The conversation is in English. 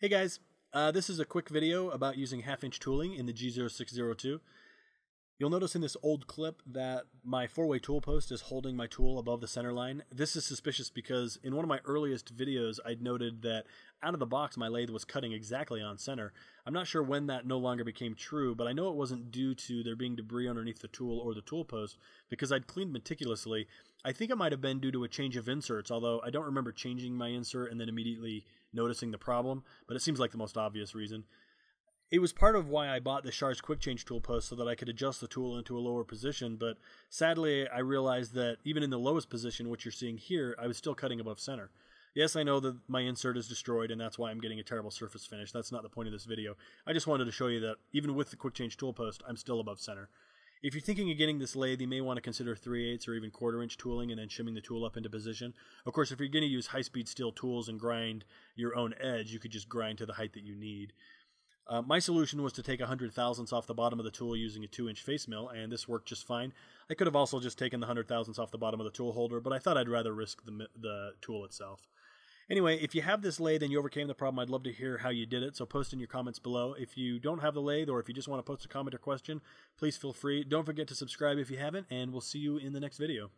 Hey guys, this is a quick video about using half-inch tooling in the G0602. You'll notice in this old clip that my four-way tool post is holding my tool above the center line. This is suspicious because in one of my earliest videos I'd noted that out of the box my lathe was cutting exactly on center. I'm not sure when that no longer became true, but I know it wasn't due to there being debris underneath the tool or the tool post because I'd cleaned meticulously. I think it might have been due to a change of inserts, although I don't remember changing my insert and then immediately noticing the problem, but it seems like the most obvious reason. It was part of why I bought the Shar's quick change tool post so that I could adjust the tool into a lower position, but sadly I realized that even in the lowest position, which you're seeing here, I was still cutting above center. Yes, I know that my insert is destroyed and that's why I'm getting a terrible surface finish. That's not the point of this video. I just wanted to show you that even with the quick change tool post, I'm still above center. If you're thinking of getting this lathe, you may want to consider 3/8 or even 1/4 inch tooling and then shimming the tool up into position. Of course, if you're going to use high-speed steel tools and grind your own edge, you could just grind to the height that you need. My solution was to take 100 thousandths off the bottom of the tool using a 2-inch face mill, and this worked just fine. I could have also just taken the 100 thousandths off the bottom of the tool holder, but I thought I'd rather risk the tool itself. Anyway, if you have this lathe and you overcame the problem, I'd love to hear how you did it, so post in your comments below. If you don't have the lathe or if you just want to post a comment or question, please feel free. Don't forget to subscribe if you haven't, and we'll see you in the next video.